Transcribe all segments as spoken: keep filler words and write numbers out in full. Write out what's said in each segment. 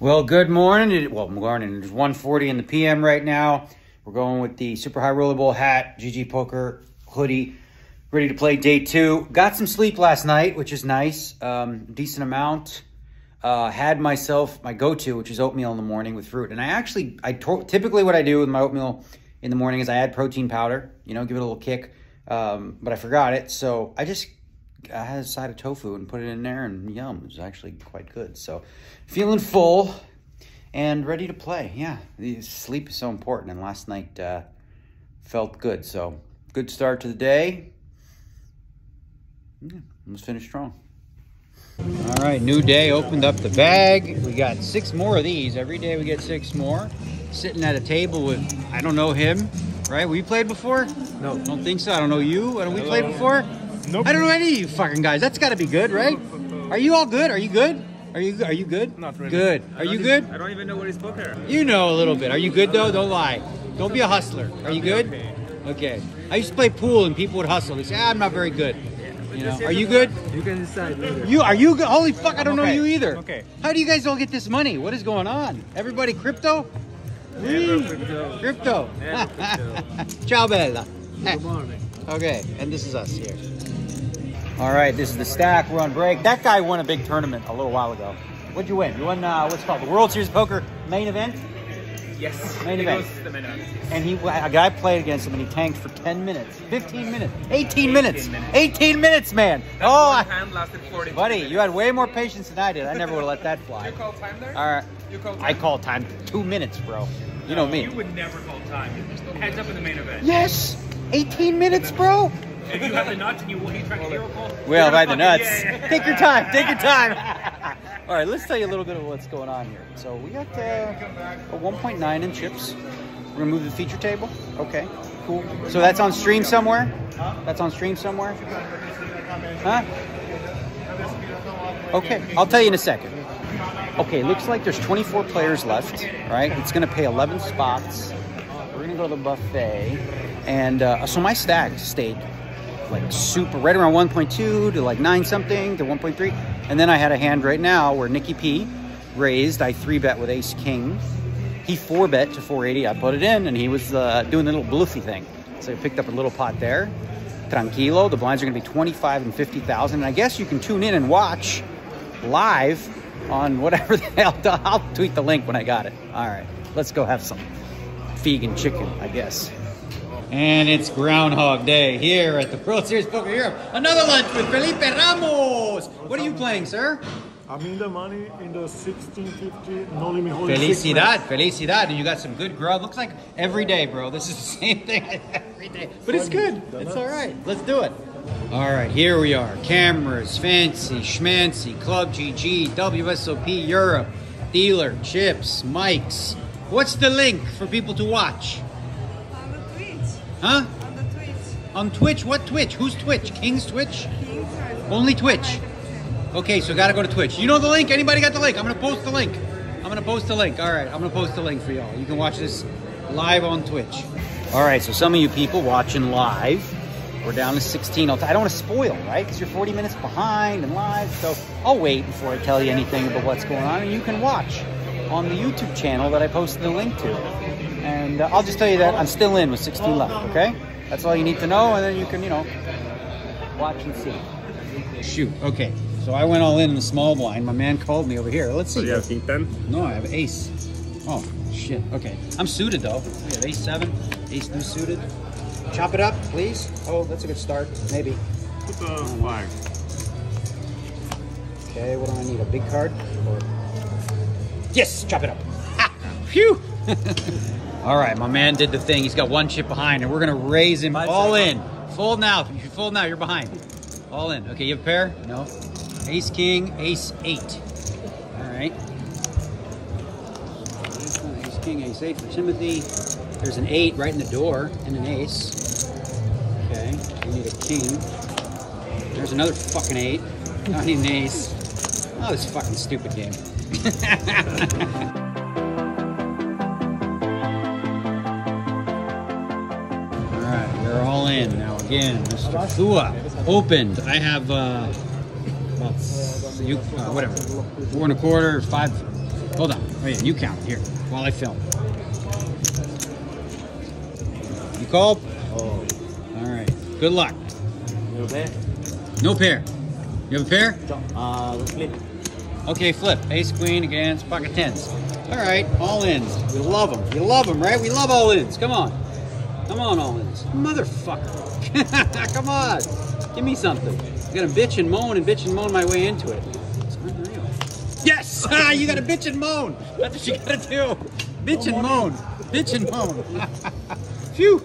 Well, good morning. Well, morning. It's one forty in the P M right now. We're going with the super high rollable hat, G G Poker hoodie, ready to play day two. Got some sleep last night, which is nice. Um, decent amount. Uh, had myself my go-to, which is oatmeal in the morning with fruit. And I actually, I typically what I do with my oatmeal in the morning is I add protein powder, you know, give it a little kick. Um, but I forgot it, so I just I had a side of tofu and put it in there, and yum, it was actually quite good. So feeling full and ready to play. Yeah, the sleep is so important, and last night uh, felt good. So good start to the day. Yeah, almost finished strong. All right, new day, opened up the bag. We got six more of these. Every day we get six more. Sitting at a table with, I don't know him, right? We played before? No. Don't think so. I don't know you. Have we played before? Nope. I don't know any of you fucking guys. That's got to be good, right? Are you all good? Are you good? Are you Are you good? Not really. Good. Are you good? I don't even know what is poker. You know a little bit. Are you good, though? Don't lie. Don't be a hustler. Are you good? Okay. I used to play pool and people would hustle. They say, ah, I'm not very good. You know, are you good? You can decide later. You are you good? Holy fuck, I don't know you either. Okay. How do you guys all get this money? What is going on? Everybody crypto? Never crypto. Crypto. Never crypto. Ciao bella. Good morning. Okay, and this is us here. All right, this is the stack. We're on break. That guy won a big tournament a little while ago. What'd you win? You won uh, what's called the World Series of Poker main event. Yes. Main event. The main event. And he, a guy played against him, and he tanked for ten minutes, fifteen minutes, eighteen, eighteen minutes, minutes, eighteen minutes, man. That oh, one I, hand lasted forty. Buddy, minutes. You had way more patience than I did. I never would have let that fly. You call time there? All right. You call time? I call time two minutes, bro. You no, know me. You would never call time. Heads up in the main event. Yes. eighteen minutes, bro. If you have the nuts and you want to try to hero call, well, by the nuts. Yeah, yeah. Take your time. Take your time. All right, let's tell you a little bit of what's going on here. So we got uh, a one point nine in chips. We're gonna move the feature table. Okay, cool. So that's on stream somewhere? That's on stream somewhere? Huh? Okay, I'll tell you in a second. Okay, looks like there's twenty-four players left, right? It's gonna pay eleven spots. We're gonna go to the buffet. And uh, so my stack stayed like super, right around one point two to like nine something to one point three. And then I had a hand right now where Nicky P raised. I three bet with ace king. He four bet to four eighty. I put it in and he was uh, doing the little bluffy thing. So I picked up a little pot there. Tranquilo. The blinds are going to be twenty-five and fifty thousand. And I guess you can tune in and watch live on whatever the hell. I'll tweet the link when I got it. All right, let's go have some vegan chicken, I guess. And it's Groundhog Day here at the World Series of Poker Europe. Another lunch with Felipe Ramos. What are you playing, sir? I'm in the money in the sixteen fifty no limit holding. Felicidad, felicidad. And you got some good grub. Looks like every day, bro. This is the same thing every day. But it's good. It's all right. Let's do it. All right, here we are. Cameras, fancy, schmancy, Club G G, W S O P Europe, dealer, chips, mics. What's the link for people to watch? Huh? On the Twitch. On Twitch? What Twitch? Who's Twitch? King's Twitch? King's only Twitch. Okay, so gotta go to Twitch. You know the link? Anybody got the link? I'm gonna post the link. I'm gonna post the link. All right, I'm gonna post the link for y'all. You can watch this live on Twitch. All right, so some of you people watching live, we're down to sixteen. I don't wanna spoil, right? Because you're forty minutes behind and live, so I'll wait before I tell you anything about what's going on, and you can watch on the YouTube channel that I posted the link to. And uh, I'll just tell you that I'm still in with sixteen left, okay? That's all you need to know, and then you can, you know, watch and see. Shoot, okay. So I went all in in the small blind. My man called me over here. Let's see. Do you have king ten? No, I have ace. Oh, shit, okay. I'm suited, though. We have ace seven, ace two suited. Chop it up, please. Oh, that's a good start, maybe. Put the flag. Okay, what do I need, a big card? Or... Yes, chop it up. Ah, phew! All right, my man did the thing. He's got one chip behind, and we're going to raise him all in. Fold now. If you fold now, you're behind. All in. Okay, you have a pair? No. Ace, king, ace, eight. All right. Ace, king, ace, eight for Timothy. There's an eight right in the door and an ace. Okay, we need a king. There's another fucking eight. I need an ace. Oh, this fucking stupid game. In. Now again, Mister Fua opened. I have uh, about, you, uh, whatever, four and a quarter, five, Hold on. Oh yeah, you count here while I film. You call? Oh. All right. Good luck. No pair. No pair. You have a pair? Uh, let's flip. Okay, flip. Ace queen against pocket tens. All right, all ins. We love them. You love them, right? We love all ins. Come on. Come on, all ins. Motherfucker. Come on. Give me something. I'm gonna bitch and moan and bitch and moan my way into it. It's unreal. Yes! Ah, you gotta bitch and moan. That's what you gotta do. Bitch and moan. Bitch and moan. Phew.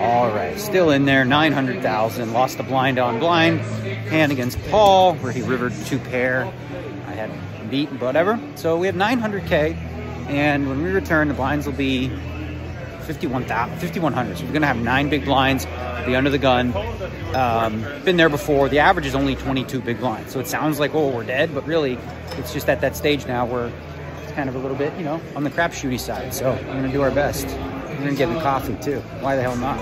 All right, still in there, nine hundred thousand. Lost the blind on blind. Hand against Paul, where he rivered two pair. I had beat, whatever. So we have nine hundred K, and when we return, the blinds will be fifty-one hundred. So we're gonna have nine big blinds, be under the gun. Um, been there before. The average is only twenty-two big blinds. So it sounds like, oh, we're dead, but really, it's just at that stage now where it's kind of a little bit, you know, on the crapshooty side. So we're gonna do our best. We're gonna get him coffee too. Why the hell not?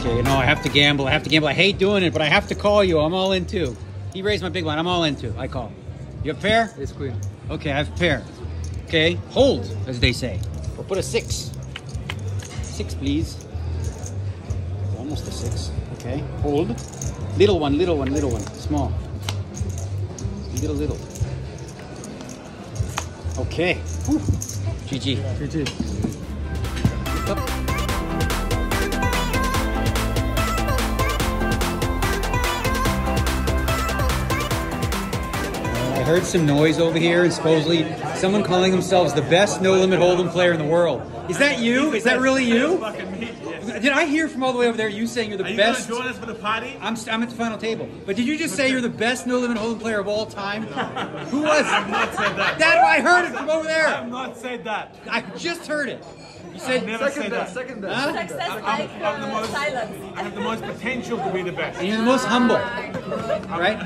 Okay, you know, I have to gamble. I have to gamble. I hate doing it, but I have to call you. I'm all in too. He raised my big line. I'm all in too. I call. You have a pair? It's queen. Okay, I have a pair. Okay, hold, as they say. Or put a six. Six, please. Almost a six. Okay, hold. Little one, little one, little one. Small. Little, little. Okay. Whew. G G. G G. I heard some noise over here, and supposedly someone calling themselves the best no-limit hold'em player in the world. Is that you? Is that really you? Did I hear from all the way over there you saying you're the Are you best? Join us for the party? I'm, I'm at the final table. But did you just say you're the best no limit hold'em player of all time? No. Who was it? I've not said that. That I heard it from over there. I've not said that. I just heard it. You said I've never second said best. That. Second best. Huh? Success I'm, like I'm, I'm the most, silence. I have the most potential to be the best. And you're the most humble. All right?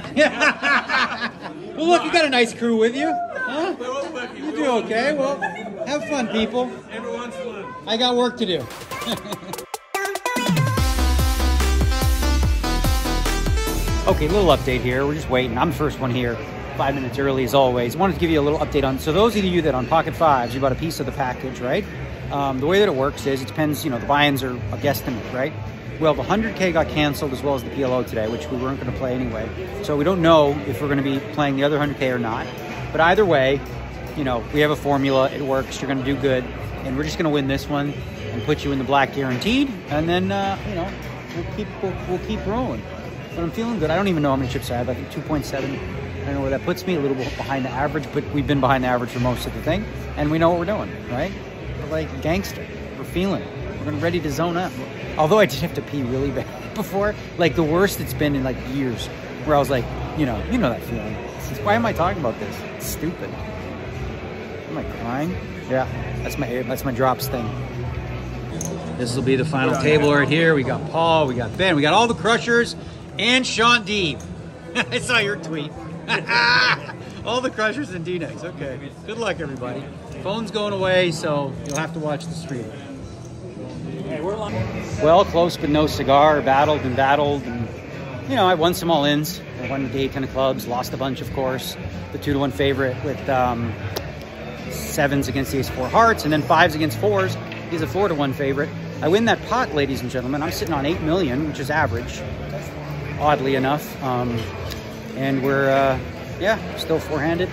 Well, look, you got a nice crew with you. Huh? We're all working. You do okay. Well, have fun, people. Everyone's fun. I got work to do. Okay, little update here. We're just waiting. I'm the first one here, five minutes early as always. Wanted to give you a little update on, so those of you that on Pocket Fives, you bought a piece of the package, right? Um, the way that it works is it depends, you know, the buy-ins are a guesstimate, right? Well, the one hundred K got canceled as well as the P L O today, which we weren't going to play anyway. So we don't know if we're going to be playing the other one hundred K or not. But either way, you know, we have a formula. It works. You're going to do good. And we're just going to win this one and put you in the black guaranteed. And then, uh, you know, we'll keep, we'll, we'll keep rolling. But I'm feeling good. I don't even know how many chips I have. I think two point seven. I don't know where that puts me. A little bit behind the average, but we've been behind the average for most of the thing. And we know what we're doing, right? We're like gangster. We're feeling it. We're ready to zone up. Although I did have to pee really bad before. Like the worst it's been in like years. Where I was like, you know, you know that feeling. Why am I talking about this? It's stupid. Am I crying? Yeah, that's my, that's my drops thing. This will be the final table right here. We got Paul, we got Ben, we got all the crushers. And Sean D. I saw your tweet. All the crushers and D-necks. Okay. Good luck, everybody. Phone's going away, so you'll have to watch the stream. Well, close but no cigar. Battled and battled. And, you know, I won some all-ins. I won the eight, ten of clubs. Lost a bunch, of course. The two to one favorite with um, sevens against the ace four hearts. And then fives against fours. He's a four to one favorite. I win that pot, ladies and gentlemen. I'm sitting on eight million, which is average. Oddly enough, um, and we're, uh, yeah, still four-handed.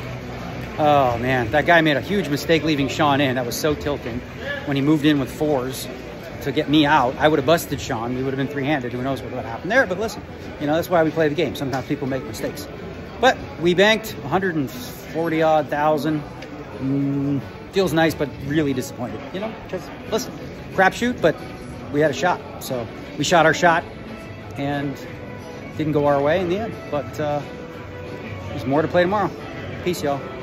Oh, man, that guy made a huge mistake leaving Sean in. That was so tilting. When he moved in with fours to get me out, I would have busted Sean. We would have been three-handed. Who knows what would have happened there, but listen, you know, that's why we play the game. Sometimes people make mistakes. But we banked one hundred forty odd thousand. Mm, feels nice, but really disappointed. You know, just, listen, crapshoot, but we had a shot. So we shot our shot, and... didn't go our way in the end, but uh, there's more to play tomorrow. Peace, y'all.